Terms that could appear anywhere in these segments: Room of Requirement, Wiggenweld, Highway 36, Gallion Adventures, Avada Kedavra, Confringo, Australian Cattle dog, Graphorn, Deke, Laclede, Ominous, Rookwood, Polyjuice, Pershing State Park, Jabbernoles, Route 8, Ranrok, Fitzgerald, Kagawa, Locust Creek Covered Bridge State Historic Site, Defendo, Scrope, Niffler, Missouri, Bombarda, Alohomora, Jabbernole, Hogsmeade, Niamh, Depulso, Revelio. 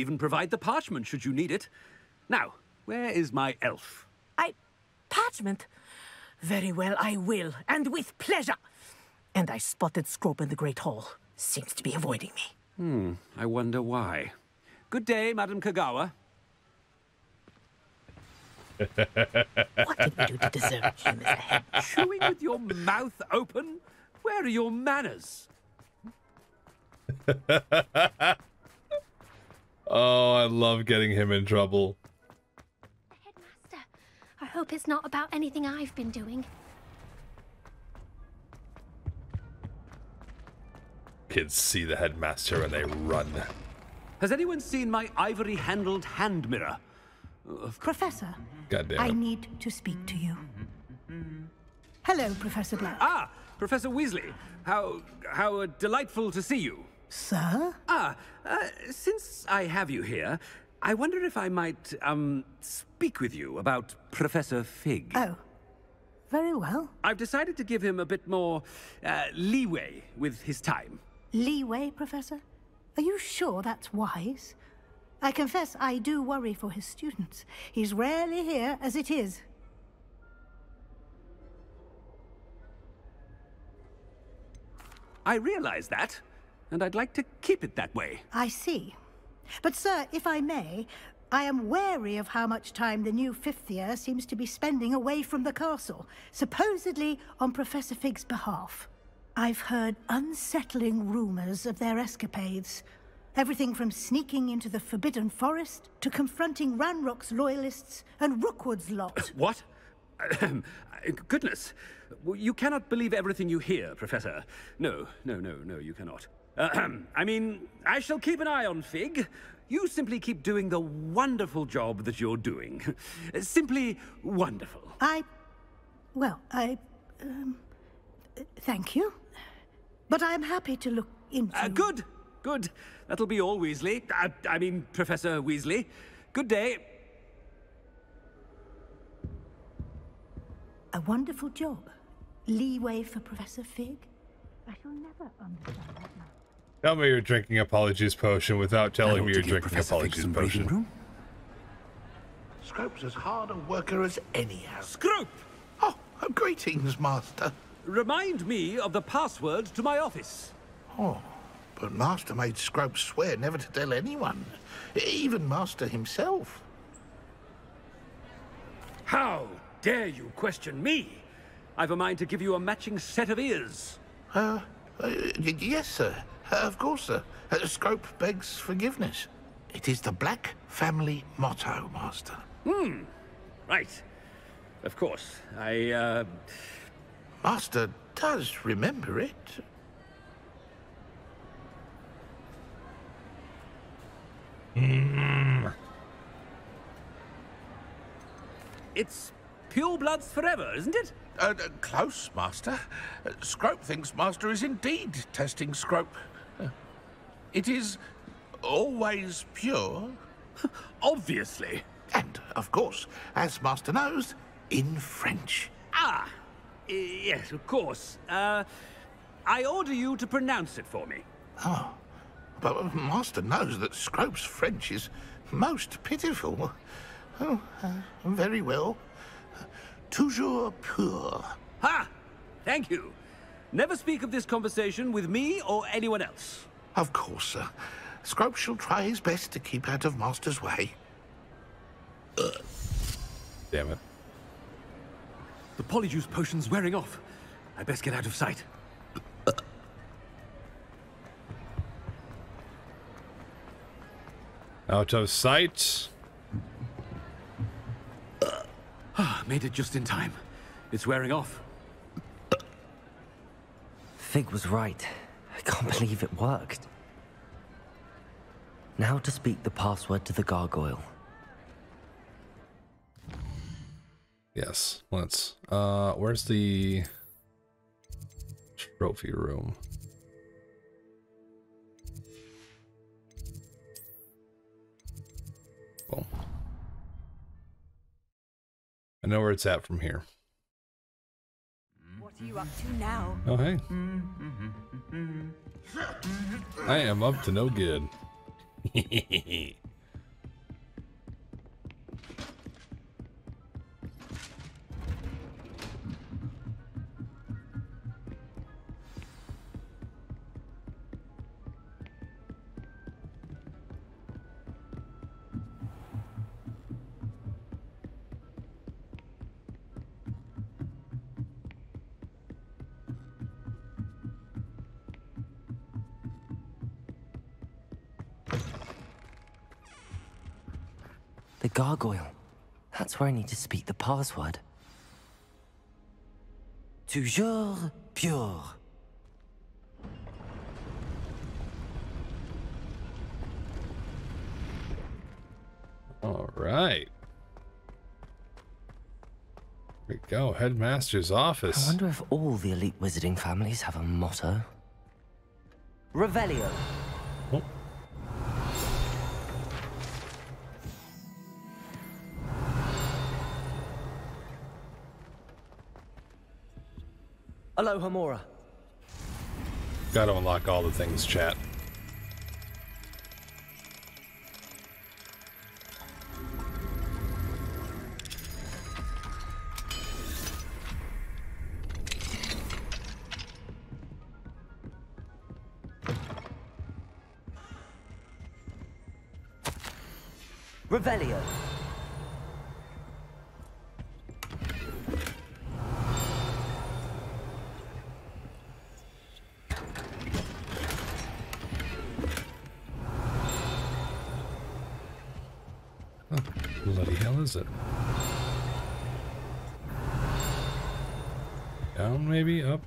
Even provide the parchment, should you need it. Now, where is my elf? Parchment? Very well, I will, and with pleasure. And I spotted Scrope in the Great Hall. Seems to be avoiding me. I wonder why. Good day, Madam Kagawa. What did we do to deserve him as a head? Chewing with your mouth open? Where are your manners? Oh, I love getting him in trouble. Headmaster, I hope it's not about anything I've been doing. Kids see the headmaster and they run. Has anyone seen my ivory-handled hand mirror? Professor, goddamn, I need to speak to you. Hello, Professor Black. Ah, Professor Weasley. How delightful to see you. Sir? Since I have you here, I wonder if I might, speak with you about Professor Fig. Oh, very well. I've decided to give him a bit more, leeway with his time. Leeway, Professor? Are you sure that's wise? I confess I do worry for his students. He's rarely here as it is. I realize that. And I'd like to keep it that way. I see. But, sir, if I may, I am wary of how much time the new fifth year seems to be spending away from the castle, supposedly on Professor Fig's behalf. I've heard unsettling rumors of their escapades. Everything from sneaking into the Forbidden Forest to confronting Ranrock's loyalists and Rookwood's lot. What? Goodness. You cannot believe everything you hear, Professor. No, you cannot. I mean, I shall keep an eye on Fig. You simply keep doing the wonderful job that you're doing. Simply wonderful. Thank you. But I'm happy to look into... Good. That'll be all, Weasley. I mean, Professor Weasley. Good day. A wonderful job. Leeway for Professor Fig. I shall never understand that now. Tell me you're drinking apologies potion without telling me you're drinking apologies potion. Scrope's as hard a worker as any has. Scrope! Oh, greetings, Master. Remind me of the password to my office. Oh, but Master made Scrope swear never to tell anyone, even Master himself. How dare you question me? I've a mind to give you a matching set of ears. Yes, sir. Of course, sir. Scrope begs forgiveness. It is the Black family motto, Master. Right. Of course. Master does remember it. It's pure bloods forever, isn't it? Close, Master. Scrope thinks Master is indeed testing Scrope. It is always pure. Obviously. And, of course, as Master knows, in French. Yes, of course. I order you to pronounce it for me. Oh, but Master knows that Scrope's French is most pitiful. Oh, very well. Toujours pur. Ha! Thank you. Never speak of this conversation with me or anyone else. Of course, sir. Scrope shall try his best to keep out of Master's way. Damn it. The polyjuice potion's wearing off. I best get out of sight. Out of sight. Made it just in time. It's wearing off. Fig was right. I can't believe it worked. Now to speak the password to the gargoyle. Yes, let's. Where's the trophy room? Boom. I know where it's at from here. What are you up to now? Oh, hey. I am up to no good. The gargoyle. That's where I need to speak the password. Toujours pure. All right. Here we go, headmaster's office. I wonder if all the elite wizarding families have a motto. Revelio. Oh. Alohomora. Gotta unlock all the things, chat. Revelio. What the bloody hell is it? Down, maybe? Up?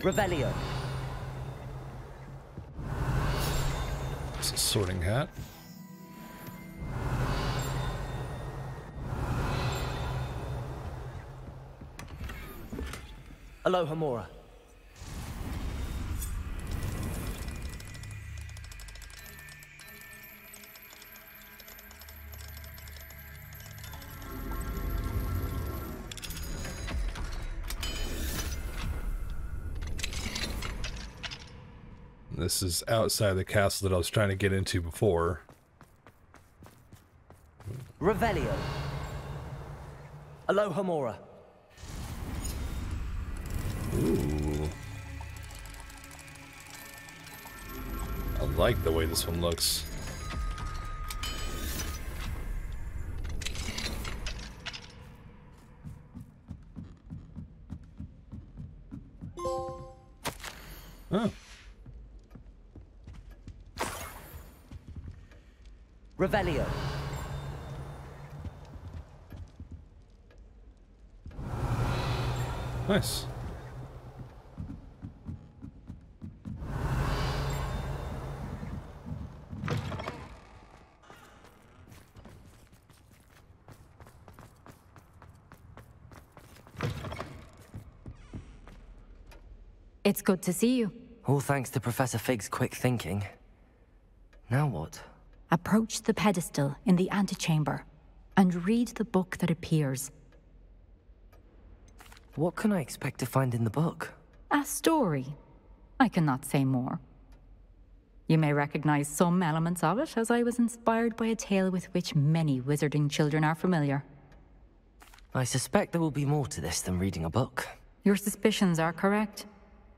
Revelio. It's a sorting hat. Alohomora. This is outside the castle that I was trying to get into before. Revelio. Alohomora. Ooh. I like the way this one looks. Oh. Revelio. Nice. It's good to see you. All thanks to Professor Fig's quick thinking. Now what? Approach the pedestal in the antechamber and read the book that appears. What can I expect to find in the book? A story. I cannot say more. You may recognize some elements of it, as I was inspired by a tale with which many wizarding children are familiar. I suspect there will be more to this than reading a book. Your suspicions are correct.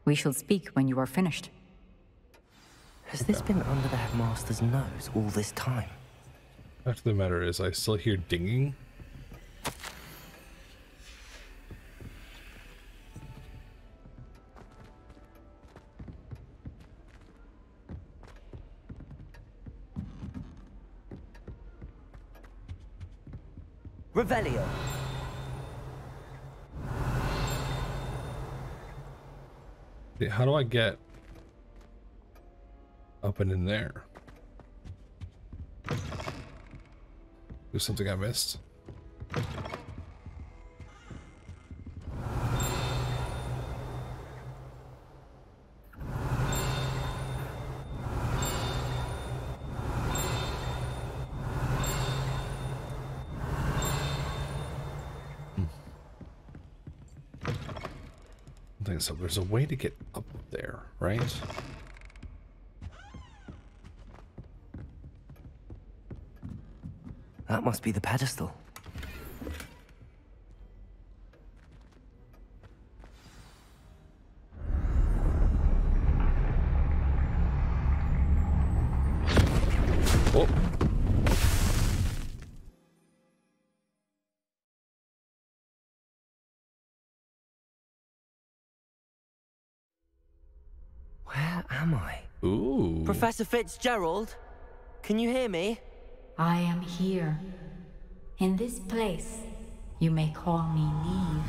We shall speak when you are finished. Has this been under the headmaster's nose all this time? Fact of the matter is, I still hear dinging. Revelio. How do I get up and in there? There's something I missed. I think so. There's a way to get up there, right? That must be the pedestal. Oh. Where am I? Ooh. Professor Fitzgerald, can you hear me? I am here. In this place, you may call me Niamh.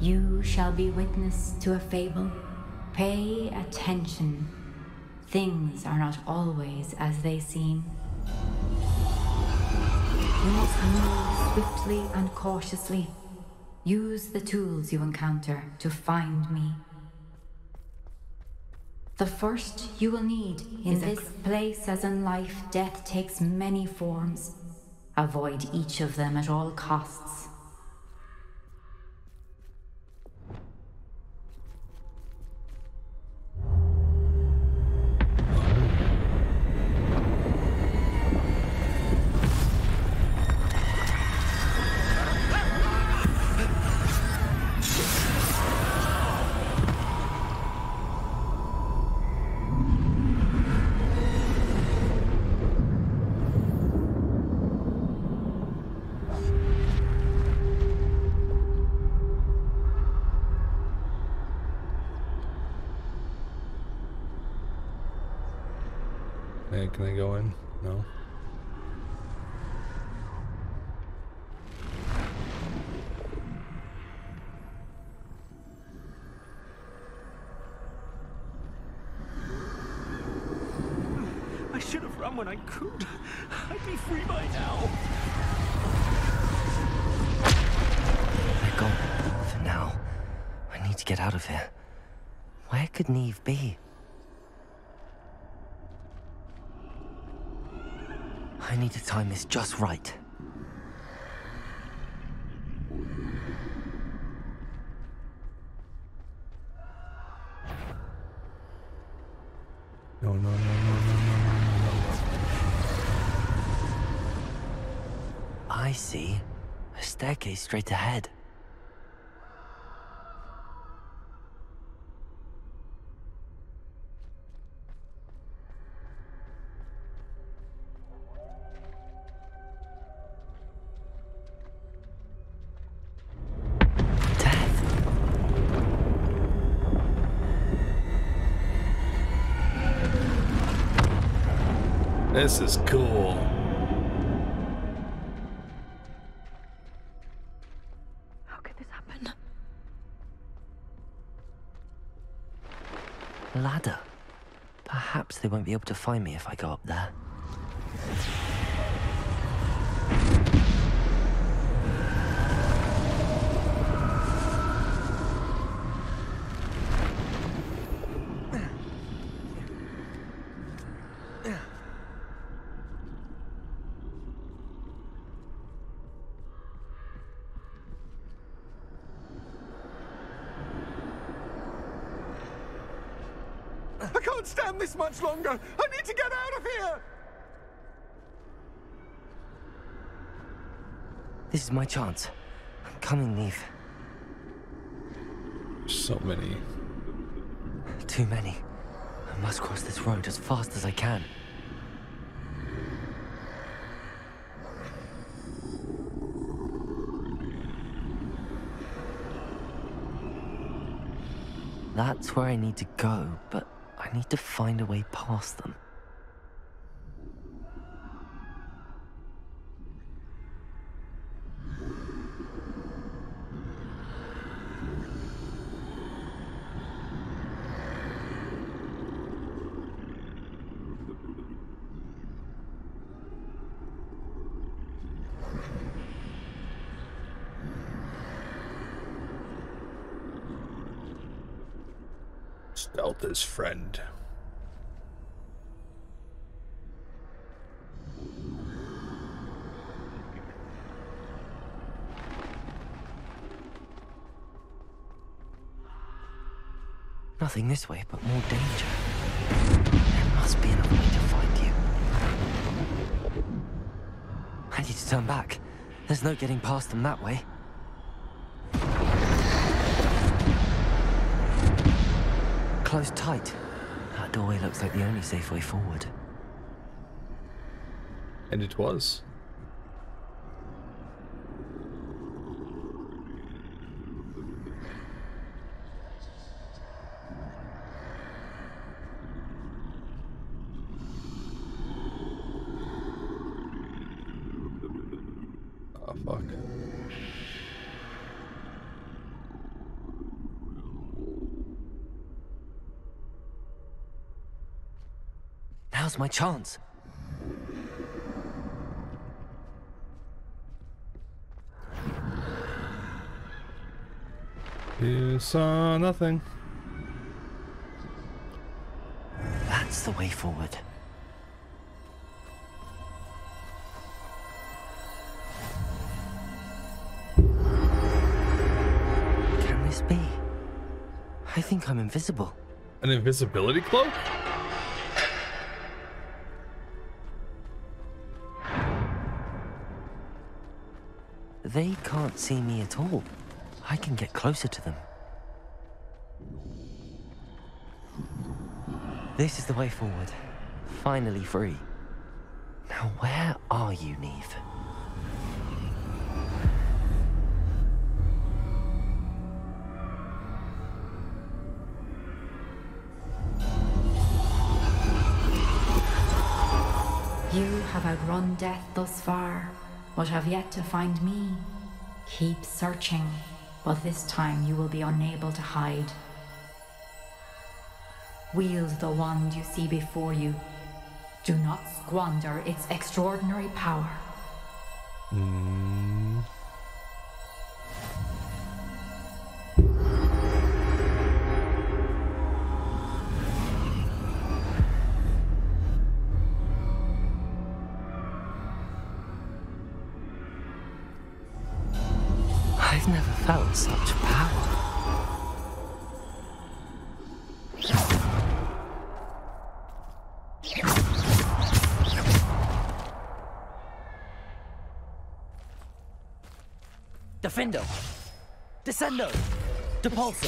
You shall be witness to a fable. Pay attention. Things are not always as they seem. You must move swiftly and cautiously. Use the tools you encounter to find me. The first you will need in this place, as in life, death takes many forms. Avoid each of them at all costs. Can I go in? No. I should have run when I could. I'd be free by now. They're gone for now. I need to get out of here. Where could Niamh be? I need to time this just right. No. I see. A staircase straight ahead. This is cool. How could this happen? A ladder. Perhaps they won't be able to find me if I go up there. This much longer. I need to get out of here. This is my chance. I'm coming, Niamh. So many. Too many. I must cross this road as fast as I can. That's where I need to go, but I need to find a way past them. His friend. Nothing this way, but more danger. There must be another way to find you. I need to turn back. There's no getting past them that way. Close tight. That doorway looks like the only safe way forward. And it was. Now's my chance. You saw nothing. That's the way forward. Can this be? I think I'm invisible. An invisibility cloak? They can't see me at all. I can get closer to them. This is the way forward. Finally free. Now where are you, Niamh? You have outrun death thus far, but have yet to find me. Keep searching. But this time you will be unable to hide. Wield the wand you see before you. Do not squander its extraordinary power. Felt such power. Defendo. Descendo. Depulso.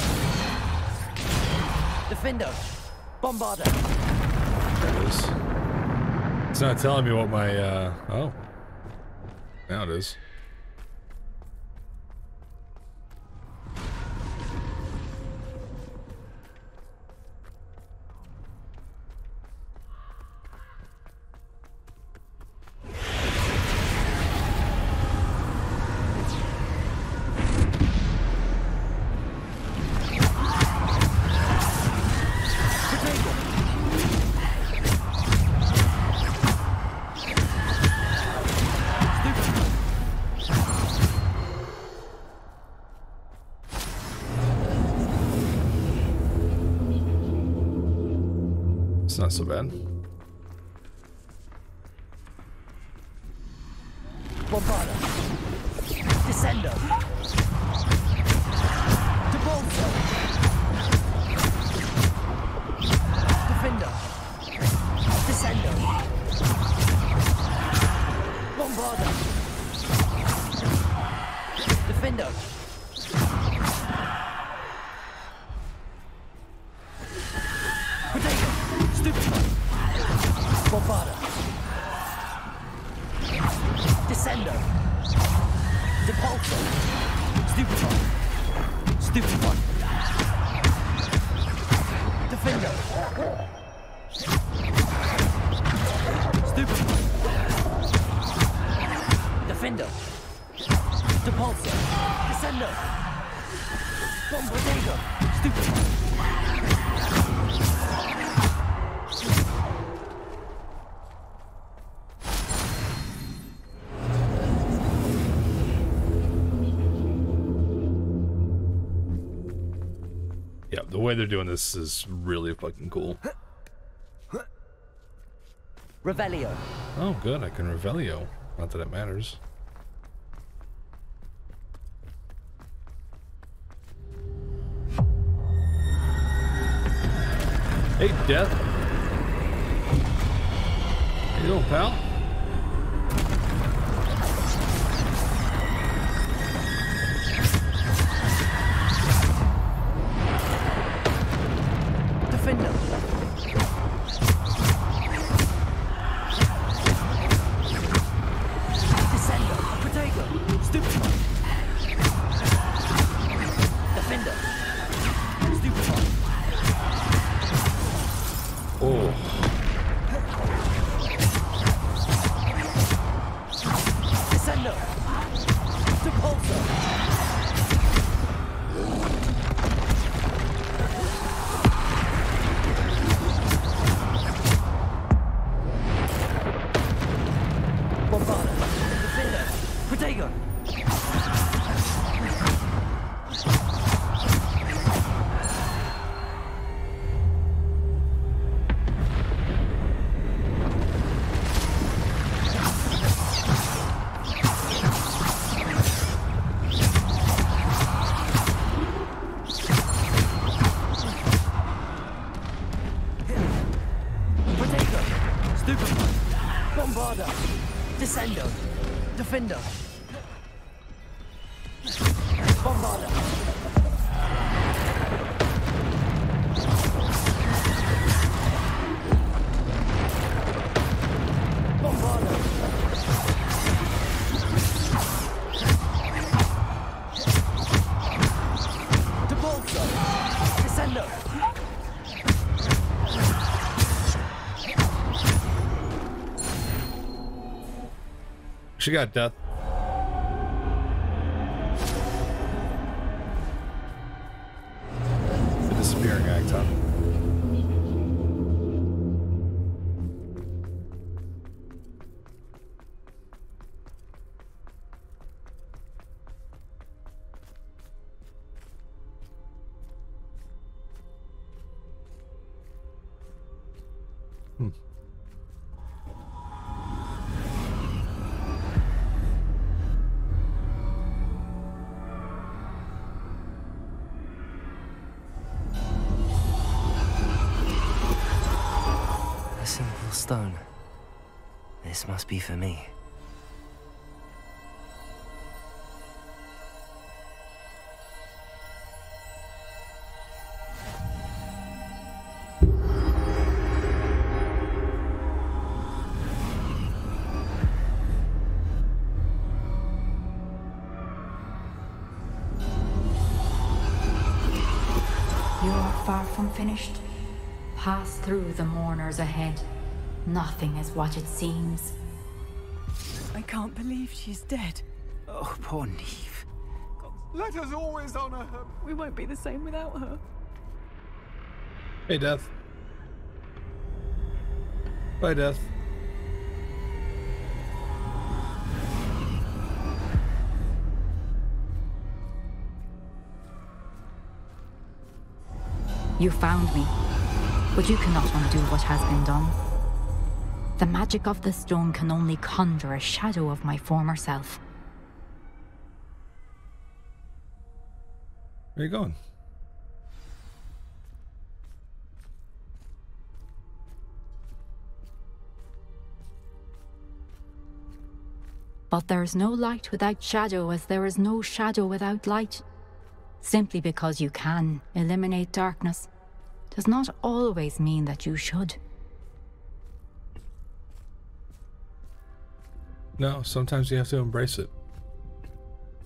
Defendo. Bombarda. There it is. It's not telling me what my oh. Now it is. Not so bad. Bombarda. Descendo. Depulso. Defender. Descendo. Bombarda. Defender. Bombarda. Descendo. Depulso. Stupid one. Stupid one. Defendo. Stupid one. Defendo. Depulso. Descendo. Bombarda. Stupid one. The way they're doing this is really fucking cool. Revelio. Oh, good. I can Revelio. Not that it matters. Hey, Death. Hey, little pal. She got death. The disappearing icon. Stone. This must be for me. You are far from finished. Pass through the mourners ahead. Nothing is what it seems. I can't believe she's dead. Oh, poor Niamh. Let us always honor her. We won't be the same without her. Hey, Death. Bye, Death. You found me, but you cannot undo what has been done. The magic of the stone can only conjure a shadow of my former self. Where are you going? But there is no light without shadow, as there is no shadow without light. Simply because you can eliminate darkness does not always mean that you should. No, sometimes you have to embrace it.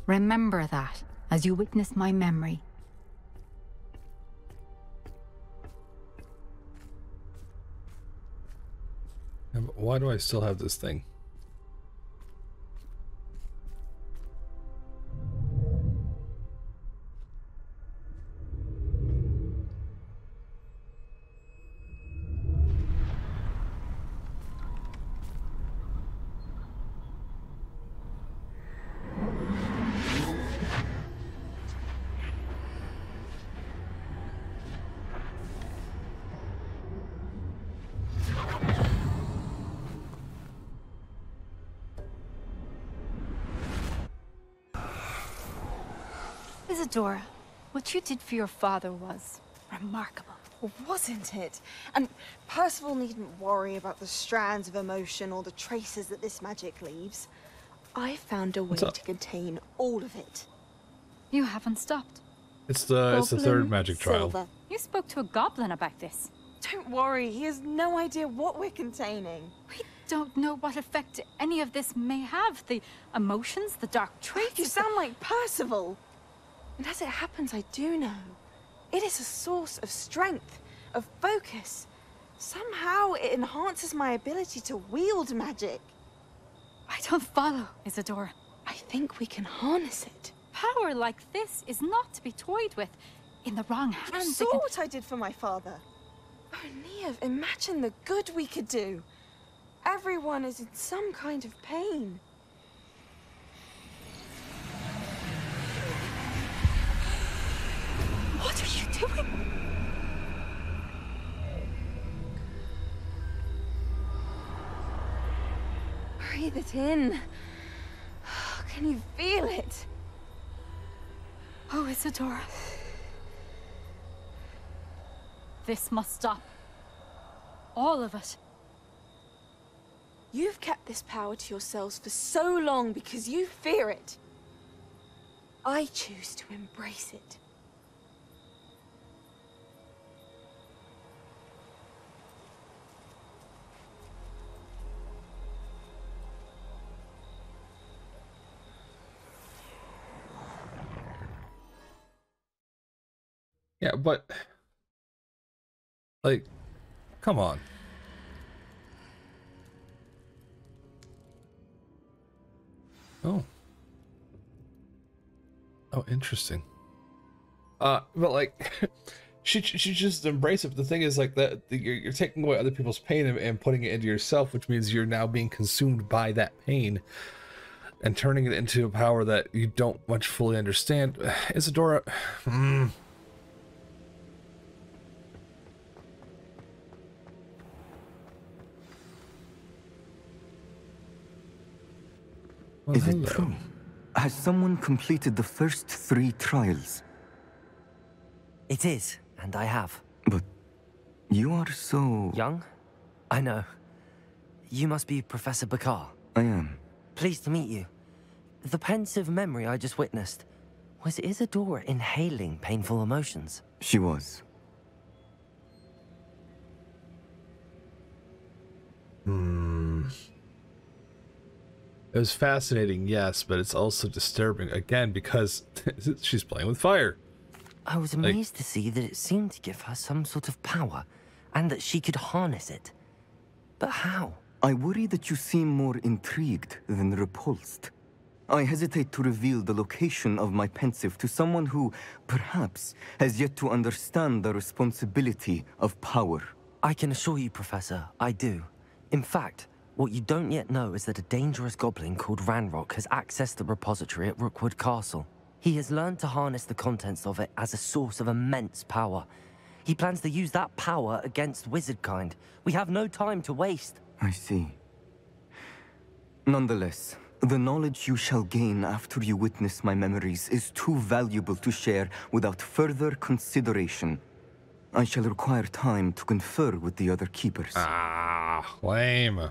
Remember that as you witness my memory. And why do I still have this thing? Isadora, what you did for your father was remarkable. Well, wasn't it? And Percival needn't worry about the strands of emotion or the traces that this magic leaves. I found a way to contain all of it. You haven't stopped. It's the third magic trial. Silver. You spoke to a goblin about this. Don't worry, he has no idea what we're containing. We don't know what effect any of this may have. The emotions, the dark traits. You sound like Percival. And as it happens, I do know. It is a source of strength, of focus. Somehow it enhances my ability to wield magic. I don't follow, Isadora. I think we can harness it. Power like this is not to be toyed with in the wrong hands. You saw what I did for my father. Oh, Niamh, imagine the good we could do. Everyone is in some kind of pain. What are you doing? Breathe it in. Can you feel it? Oh, Isadora. This must stop. All of it. You've kept this power to yourselves for so long because you fear it. I choose to embrace it. Yeah, but, like, come on. Oh. Oh, interesting. But like, she just embraces it. But the thing is, like, that you're taking away other people's pain and putting it into yourself, which means you're now being consumed by that pain and turning it into a power that you don't much fully understand. Isadora, well, is hello. It true? Has someone completed the first 3 trials? It is, and I have. But you are so... young? I know. You must be Professor Bakar. I am. Pleased to meet you. The pensive memory I just witnessed, was Isadora inhaling painful emotions? She was. Hmm. It was fascinating, yes, but it's also disturbing, again, because she's playing with fire. I was amazed to see that it seemed to give her some sort of power, and that she could harness it. But how? I worry that you seem more intrigued than repulsed. I hesitate to reveal the location of my pensive to someone who, perhaps, has yet to understand the responsibility of power. I can assure you, Professor, I do. In fact, what you don't yet know is that a dangerous goblin called Ranrok has accessed the repository at Rookwood Castle. He has learned to harness the contents of it as a source of immense power. He plans to use that power against wizardkind. We have no time to waste. I see. Nonetheless, the knowledge you shall gain after you witness my memories is too valuable to share without further consideration. I shall require time to confer with the other keepers. Ah, lame.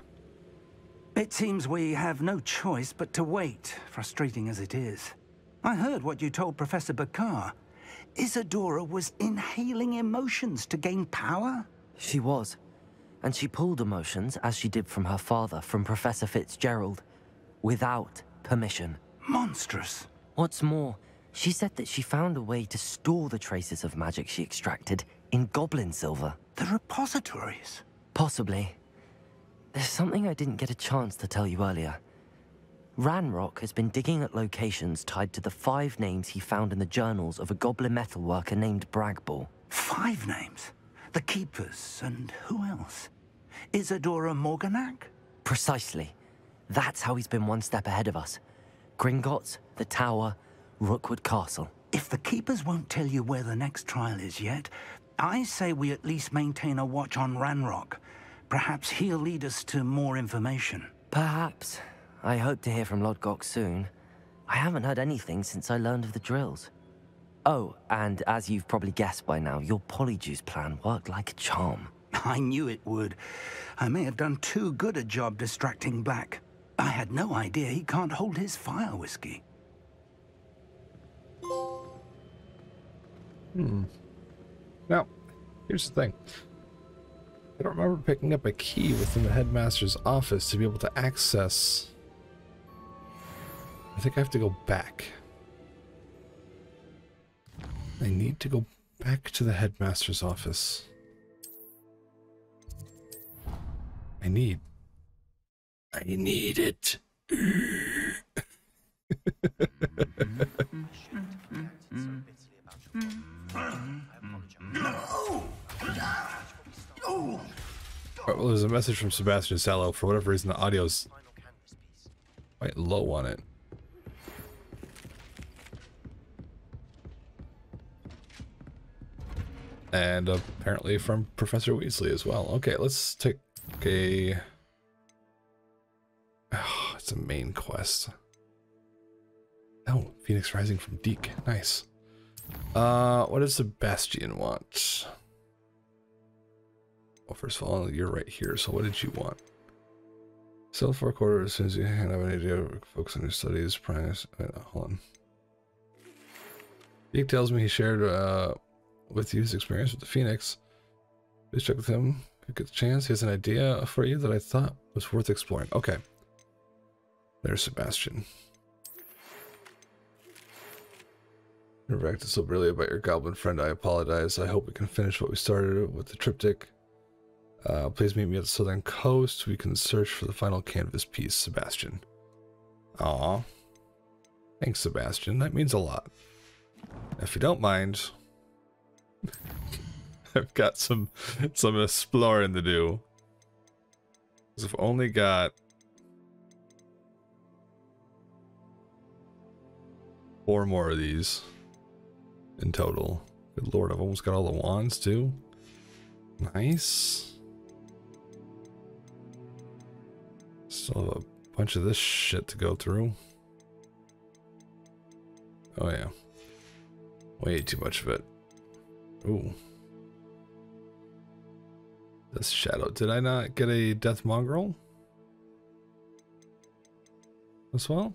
It seems we have no choice but to wait, frustrating as it is. I heard what you told Professor Bakar. Isadora was inhaling emotions to gain power? She was. And she pulled emotions, as she did from her father, from Professor Fitzgerald, without permission. Monstrous. What's more, she said that she found a way to store the traces of magic she extracted in goblin silver. The repositories? Possibly. There's something I didn't get a chance to tell you earlier. Ranrok has been digging at locations tied to the 5 names he found in the journals of a goblin metalworker named Bragball. 5 names? The Keepers, and who else? Isadora Morganac? Precisely. That's how he's been one step ahead of us. Gringotts, the Tower, Rookwood Castle. If the Keepers won't tell you where the next trial is yet, I say we at least maintain a watch on Ranrok. Perhaps he'll lead us to more information. Perhaps. I hope to hear from Lodgok soon. I haven't heard anything since I learned of the drills. Oh, and as you've probably guessed by now, your Polyjuice plan worked like a charm. I knew it would. I may have done too good a job distracting Black. I had no idea he can't hold his fire whiskey. Hmm. Now, here's the thing. I don't remember picking up a key within the headmaster's office to be able to access... I think I have to go back. I need to go back to the headmaster's office. I need it. Oh, well, there's a message from Sebastian Sallow. For whatever reason, the audio's quite low on it. And apparently from Professor Weasley as well. Okay, let's take a... oh, it's a main quest. Oh, Phoenix Rising from Deke. Nice. What does Sebastian want? Well, first of all, you're right here. So what did you want? Sell 4 quarters as soon as you have an idea. Focus on your studies. Primus. Hold on. Deke tells me he shared... with you his experience with the Phoenix. Please check with him if you get the chance. He has an idea for you that I thought was worth exploring. Okay. There's Sebastian. You're back to so brilliant about your goblin friend. I apologize. I hope we can finish what we started with the triptych. Please meet me at the southern coast. We can search for the final canvas piece, Sebastian. Aww. Thanks, Sebastian. That means a lot. If you don't mind, I've got some exploring to do. I've only got 4 more of these in total. Good lord, I've almost got all the wands too. Nice. Still have a bunch of this shit to go through. Oh yeah. Way too much of it. Ooh. This shadow. Did I not get a death mongrel as well?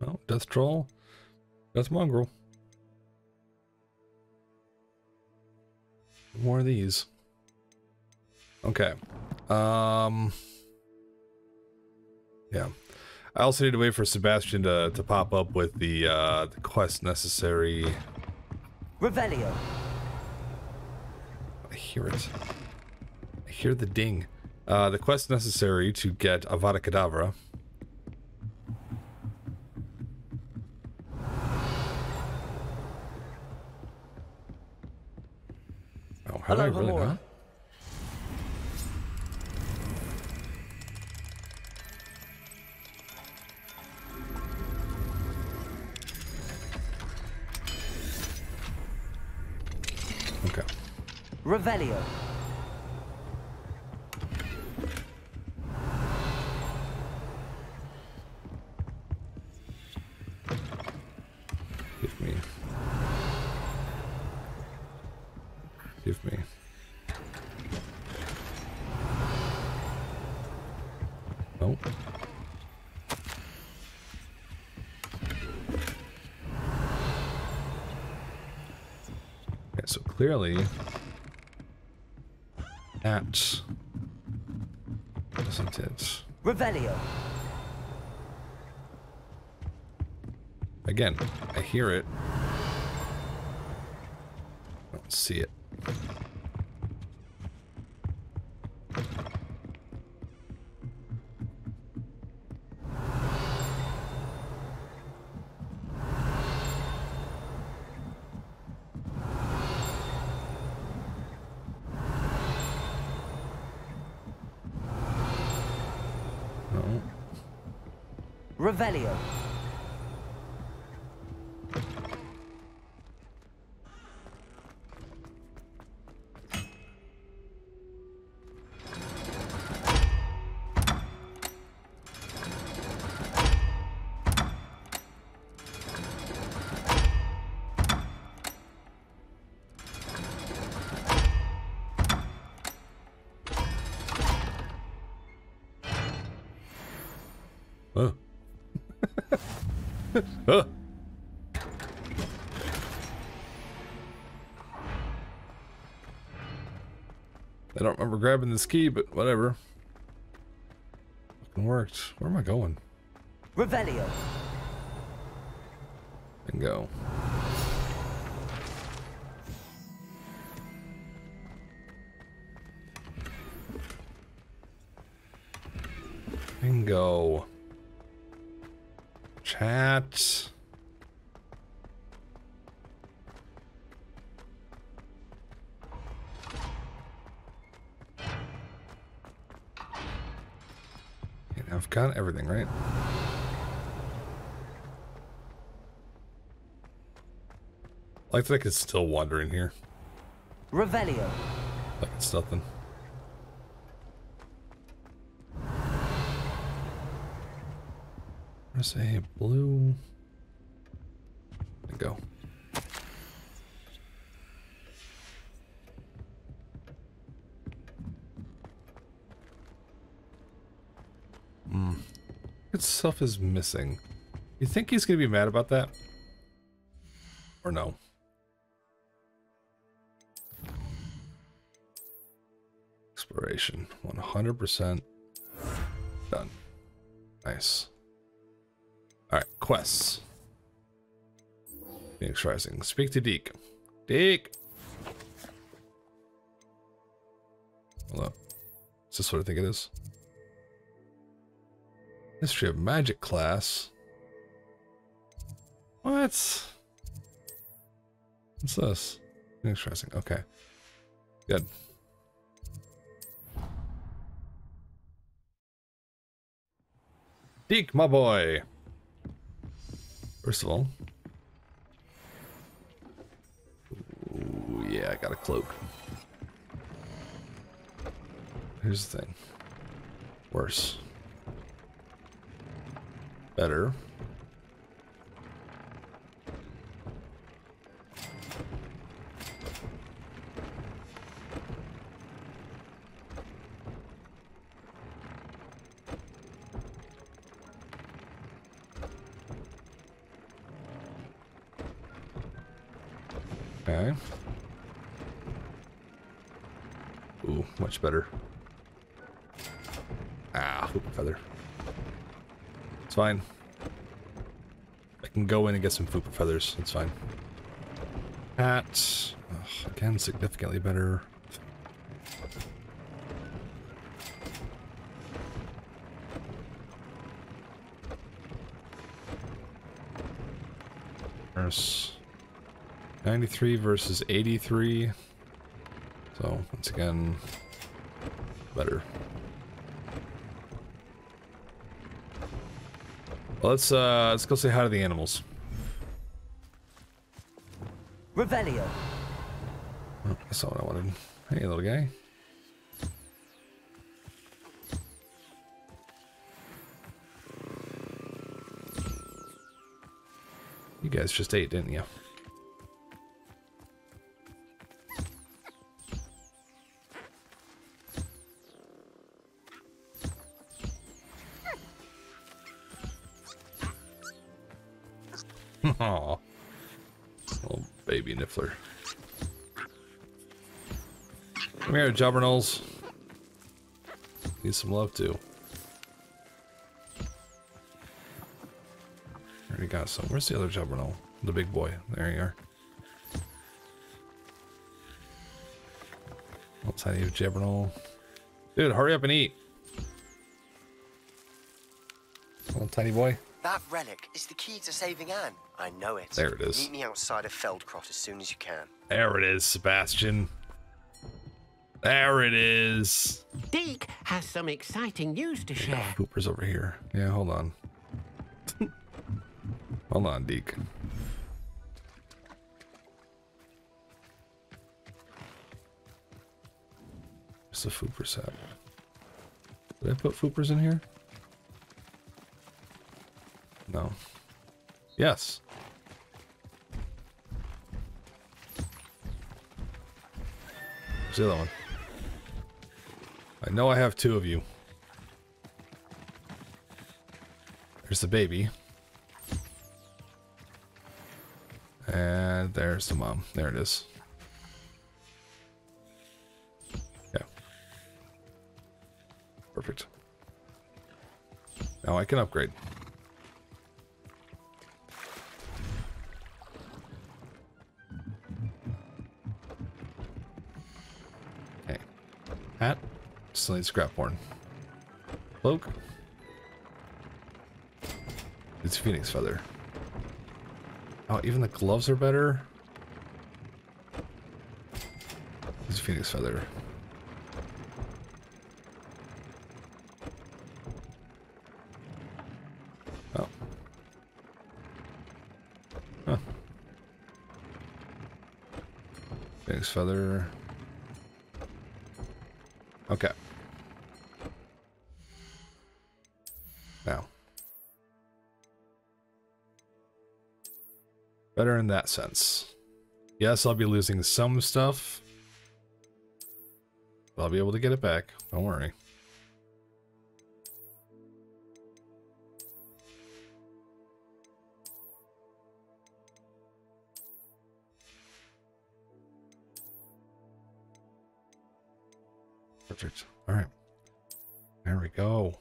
No, death troll, death mongrel. More of these. Okay. Yeah. I also need to wait for Sebastian to pop up with the quest necessary. Revelio. I hear it. I hear the ding. The quest necessary to get Avada Kedavra. Oh, how do I really know? Revelio. Give me. Give me. No. Okay, so clearly that isn't it. Revelio. Again, I hear it. I don't see it. Revelio. Huh. I don't remember grabbing this key, but whatever. It worked. Where am I going? Revelio. And go. Bingo. Chat. And I've got everything, right? I like that I could still wander in here. Revelio. Like it's nothing. Say blue and go. Good stuff is missing. You think he's gonna be mad about that? Or no? Exploration 100% done. Nice. Alright, quests. Phoenix Rising. Speak to Deke. Deke! Hold up. Is this what I think it is? History of Magic class. What? What's this? Interesting. Okay. Good. Deke, my boy. First of all. Ooh, yeah, I got a cloak. Here's the thing. Worse. Better. Okay. Ooh, much better. Ah, hoop and feather. It's fine. I can go in and get some foop and feathers. It's fine. Hat. Ugh, again, significantly better. Nurse. 93 versus 83. So, once again, better. Well, let's go say hi to the animals. Revelio. Oh, that's not what I wanted. Hey, little guy. You guys just ate, didn't you? Aw, little baby niffler. Come here, Jabbernoles. Need some love too. Already got some. Where's the other Jabbernole? The big boy. There you are. Outside of Jabbernole. Dude, hurry up and eat. Little tiny boy. That relic is the key to saving Anne. I know it. There it is. Meet me outside of Feldcroft as soon as you can. There it is, Sebastian. There it is. Deke has some exciting news to share. Cooper's over here. Yeah, hold on. Hold on, Deke. Where's the Foopers at? Did I put Foopers in here? No. Yes. Where's the other one? I know I have two of you. There's the baby. And there's the mom. There it is. Yeah. Perfect. Now I can upgrade. Hat, still needs Graphorn. Cloak. It's Phoenix Feather. Oh, even the gloves are better. It's Phoenix Feather. Oh. Huh. Phoenix Feather. Okay. Now. Better in that sense. Yes, I'll be losing some stuff. But I'll be able to get it back. Don't worry. Perfect. All right. There we go.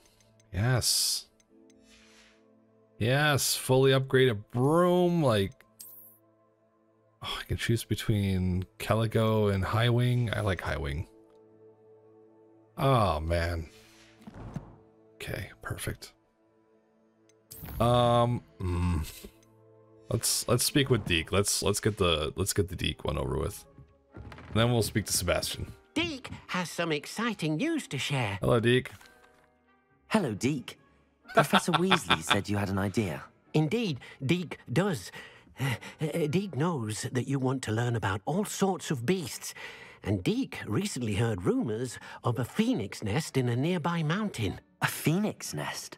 Yes. Yes. Fully upgrade a broom. Like, oh, I can choose between Caligo and Highwing. I like Highwing. Oh, man. Okay. Perfect. Let's speak with Deke. Let's get the Deke one over with. And then we'll speak to Sebastian. Deke has some exciting news to share. Hello, Deke. Hello, Deke. Professor Weasley said you had an idea. Indeed, Deke does. Deke knows that you want to learn about all sorts of beasts, and Deke recently heard rumors of a phoenix nest in a nearby mountain. A phoenix nest?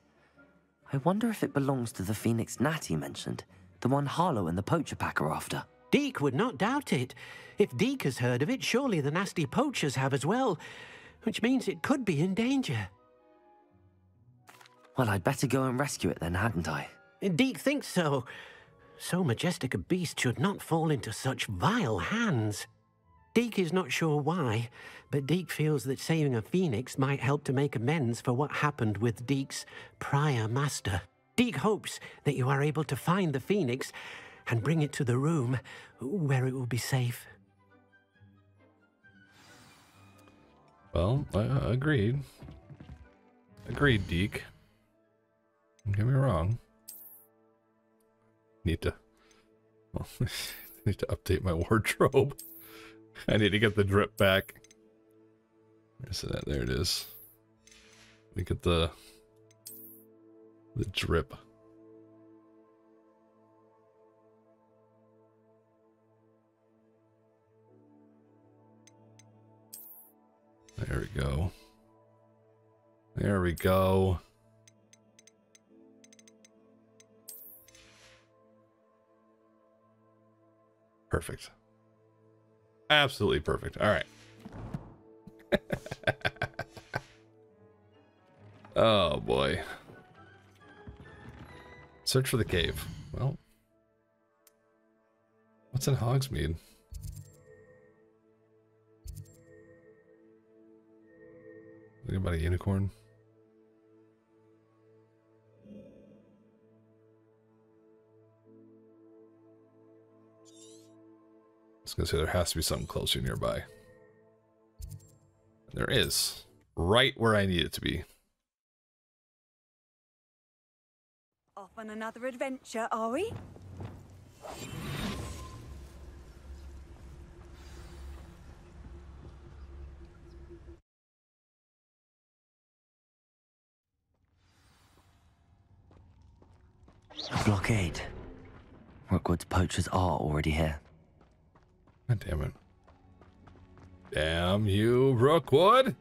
I wonder if it belongs to the phoenix Natty mentioned, the one Harlow and the poacher pack are after. Deke would not doubt it. If Deke has heard of it, surely the nasty poachers have as well, which means it could be in danger. Well, I'd better go and rescue it then, hadn't I? Deke thinks so. So majestic a beast should not fall into such vile hands. Deke is not sure why, but Deke feels that saving a phoenix might help to make amends for what happened with Deke's prior master. Deke hopes that you are able to find the phoenix and bring it to the room where it will be safe. Well, agreed. Agreed, Deke. Don't get me wrong. I need to update my wardrobe. I need to get the drip back. Where's that? There it is. We get the drip. There we go. There we go. Perfect. Absolutely perfect. All right. Oh boy. Search for the cave. Well, what's in Hogsmeade? Think about a unicorn. I was gonna say there has to be something closer nearby. There is, right where I need it to be. Off on another adventure, are we? A blockade. Rookwood's poachers are already here. God damn it. Damn you, Rookwood!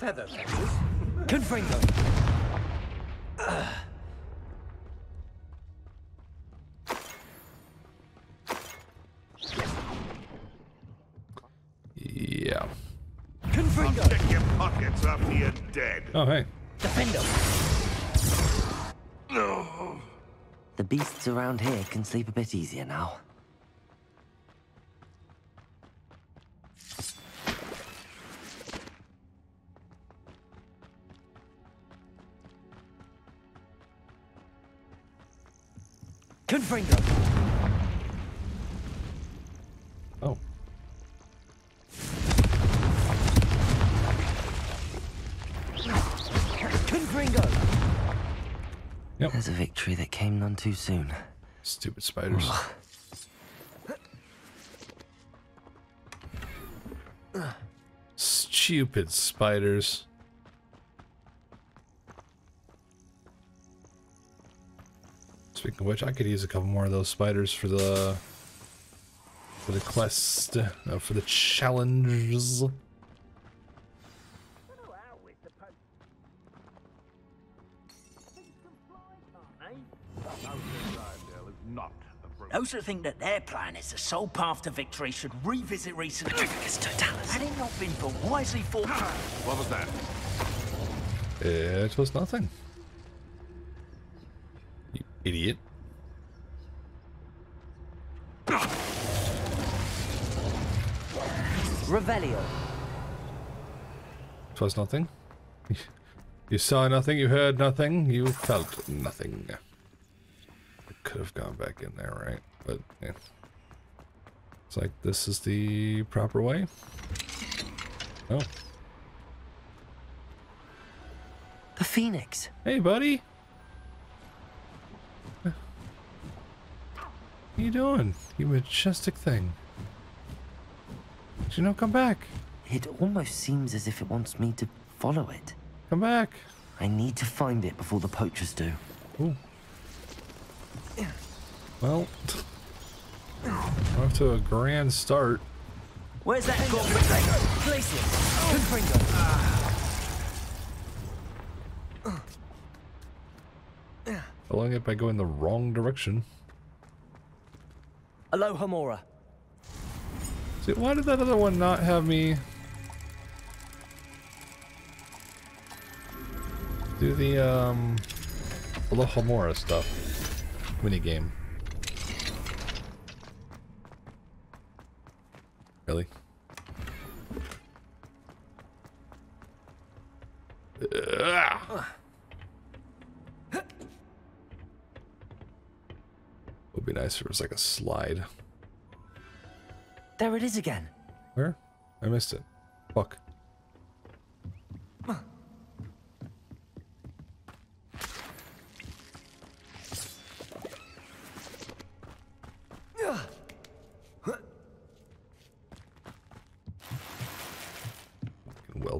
Feather fetches. Confringo. Yeah. Confringo. I'll check your pockets after you're dead. Oh hey. Defendo. No. The beasts around here can sleep a bit easier now. Oh. Yep. There's a victory that came none too soon. Stupid spiders. Stupid spiders. Speaking of which, I could use a couple more of those spiders for the quest, for the challenges. Those who think that their plan is the sole path to victory should revisit recent Petrificus Totalus. Had it not been for wisely fought. What was that? It was nothing. Idiot. Revelio. Twas nothing. You saw nothing, you heard nothing, you felt nothing. I could have gone back in there, right? But yeah. It's like this is the proper way. Oh. The Phoenix. Hey, buddy. What are you doing? You majestic thing. Did you not come back? It almost seems as if it wants me to follow it. Come back. I need to find it before the poachers do. Ooh. Well, we're off to a grand start. Where's that thing? Place it. Confringo. Following it by going the wrong direction. Alohomora. See, why did that other one not have me do the Alohomora stuff mini game? Really? Would be nice if it was like a slide. There it is again. Where? I missed it. Fuck.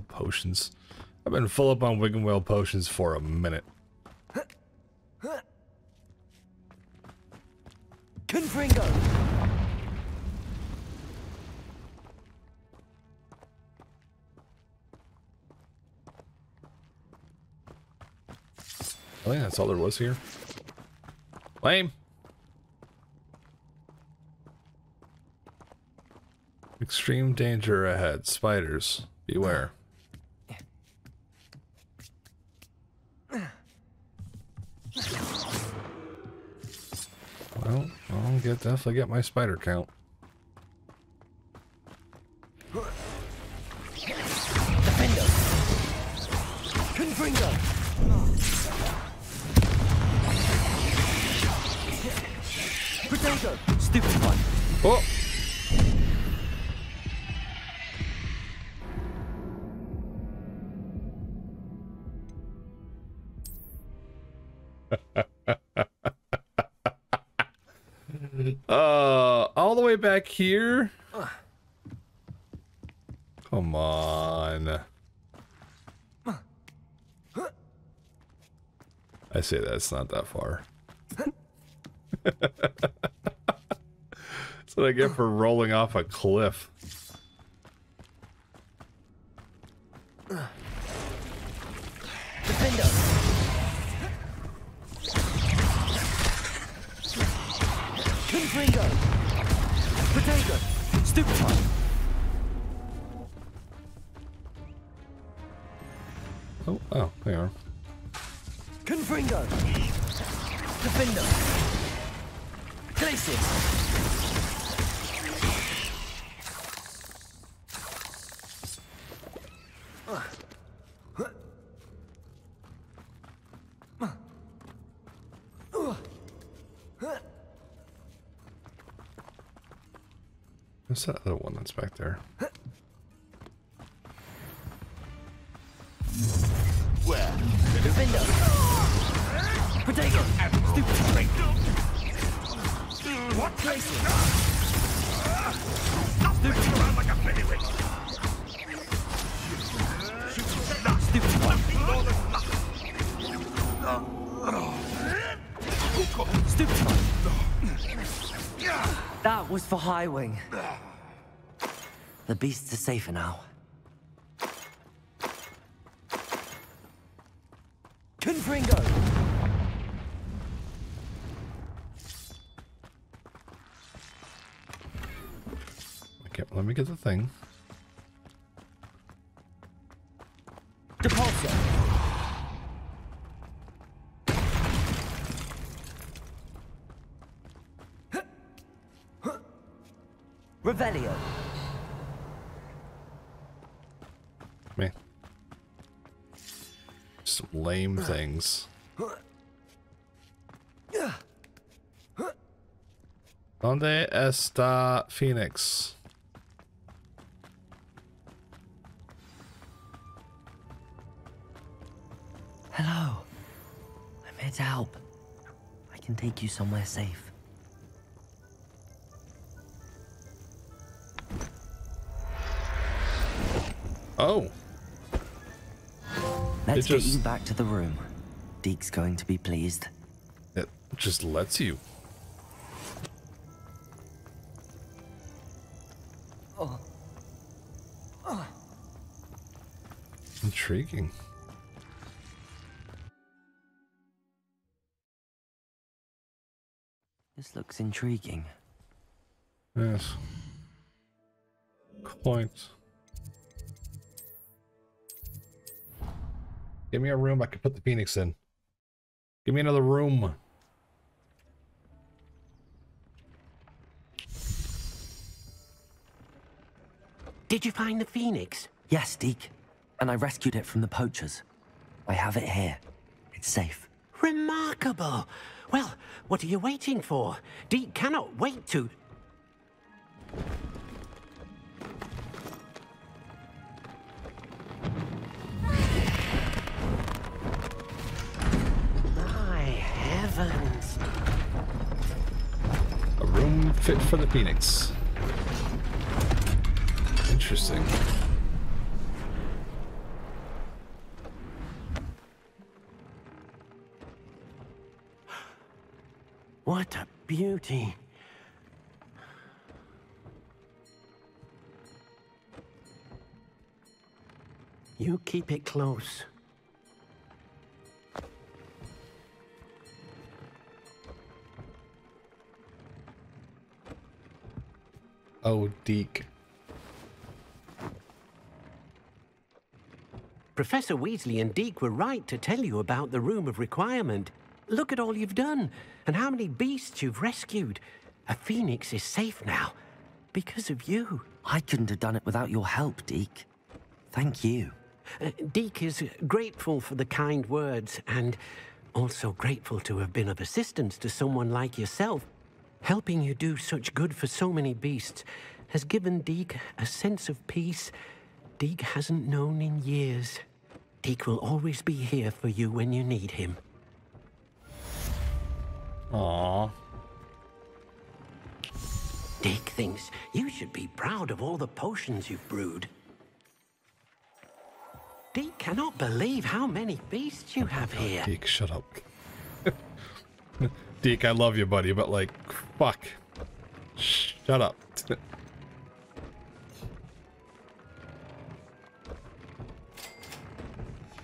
Potions. I've been full up on Wiggenweld potions for a minute. Confringo. I think that's all there was here. Lame. Extreme danger ahead. Spiders, beware. Well, I'll definitely get my spider count. Defendo. Confringo. Potato. Stupid one. Oh. All the way back here? Come on. I say that's not that far. That's what I get for rolling off a cliff. Confringo. Potato. Stupid one. Oh, oh, they are. Confringo. Defendo. Glacier. What's that other one that's back there? Where? The window. Potato. Stupid. What place? Stupid around like a pennywig. Stupid one. Stupid one. That was for Highwing. The beasts are safer now. Confringo! Okay, let me get the thing. Depulso! Revelio. Man. Some lame things. ¿Dónde está Phoenix? Hello. I'm here to help. I can take you somewhere safe. Oh. Let's get you back to the room. Deke's going to be pleased. It just lets you. Oh. Oh. Intriguing. This looks intriguing. Yes. Quite. Give me a room I can put the Phoenix in. Give me another room. Did you find the Phoenix? Yes, Deke. And I rescued it from the poachers. I have it here. It's safe. Remarkable. Well, what are you waiting for? Deke cannot wait to... My heavens. A room fit for the Phoenix. Interesting. What a beauty. You keep it close. Oh, Deke. Professor Weasley and Deke were right to tell you about the Room of Requirement. Look at all you've done, and how many beasts you've rescued. A Phoenix is safe now, because of you. I couldn't have done it without your help, Deke. Thank you. Deke is grateful for the kind words, and also grateful to have been of assistance to someone like yourself. Helping you do such good for so many beasts has given Deke a sense of peace Deke hasn't known in years. Deke will always be here for you when you need him. Aww. Deke thinks you should be proud of all the potions you've brewed. Deke cannot believe how many beasts you have here. Deke, shut up. Deke, I love you, buddy, but like, fuck. Shut up.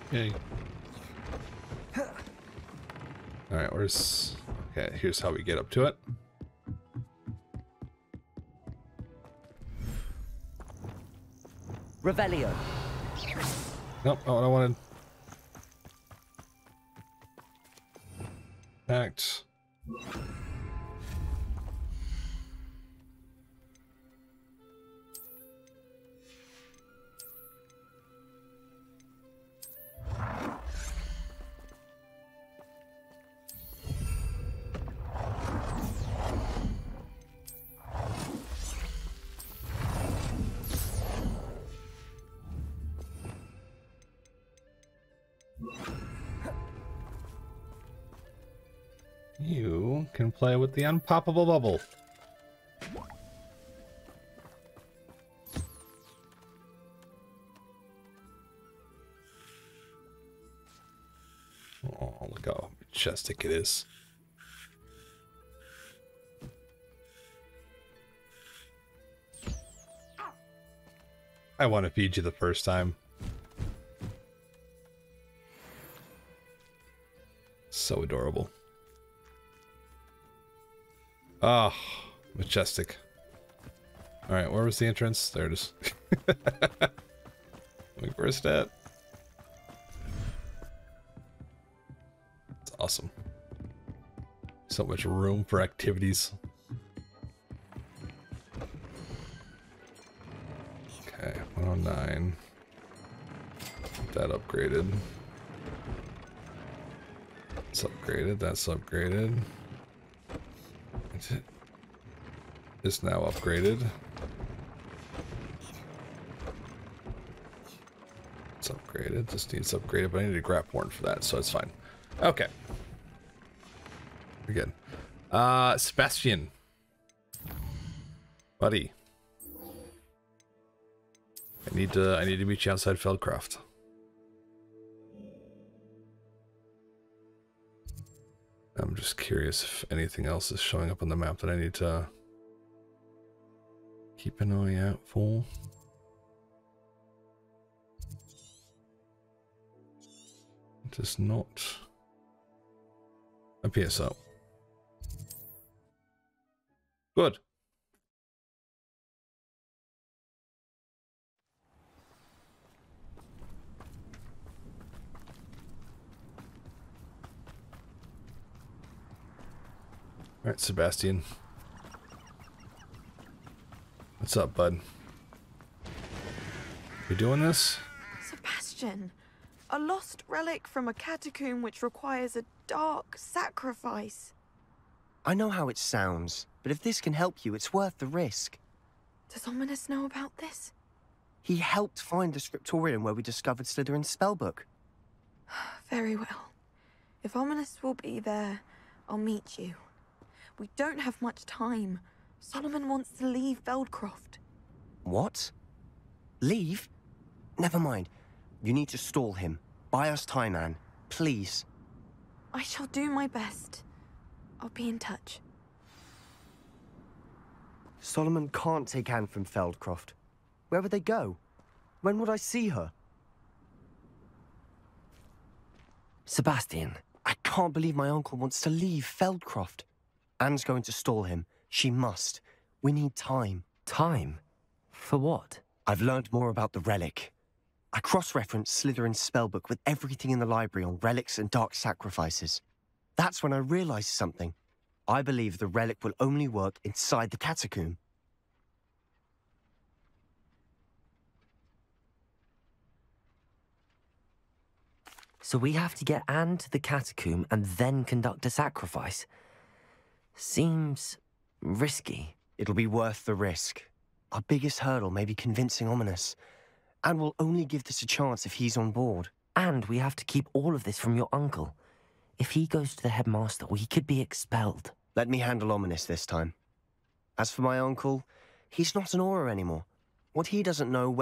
Okay. Alright, where's... Okay, here's how we get up to it. Revelio. Nope, not what I wanted. Act. You can play with the unpoppable bubble. Oh, look how majestic it is. I want to feed you the first time. So adorable. Ah, oh, majestic. All right, where was the entrance? There it is. Wait, where's that? It's awesome. So much room for activities. now 9. Get that upgraded. That's upgraded, that's upgraded. It's now upgraded. It's upgraded, just needs upgraded, but I need a Graphorn for that, so it's fine. Okay. We're good. Sebastian. Buddy. I need to meet you outside Feldcroft. I'm just curious if anything else is showing up on the map that I need to keep an eye out for. It is not a PSO. Good. All right, Sebastian. What's up, bud? You doing this? Sebastian, a lost relic from a catacomb which requires a dark sacrifice. I know how it sounds, but if this can help you, it's worth the risk. Does Ominous know about this? He helped find the scriptorium where we discovered Slytherin's spellbook. Very well. If Ominous will be there, I'll meet you. We don't have much time. Solomon wants to leave Feldcroft. What? Leave? Never mind. You need to stall him. Buy us time, Anne. Please. I shall do my best. I'll be in touch. Solomon can't take Anne from Feldcroft. Where would they go? When would I see her? Sebastian, I can't believe my uncle wants to leave Feldcroft. Anne's going to stall him. She must. We need time. Time? For what? I've learned more about the relic. I cross-referenced Slytherin's spellbook with everything in the library on relics and dark sacrifices. That's when I realized something. I believe the relic will only work inside the catacomb. So we have to get Anne to the catacomb and then conduct a sacrifice? Seems risky. It'll be worth the risk. Our biggest hurdle may be convincing Ominous. And we'll only give this a chance if he's on board. And we have to keep all of this from your uncle. If he goes to the headmaster, he could be expelled. Let me handle Ominous this time. As for my uncle, he's not an aura anymore. What he doesn't know, well...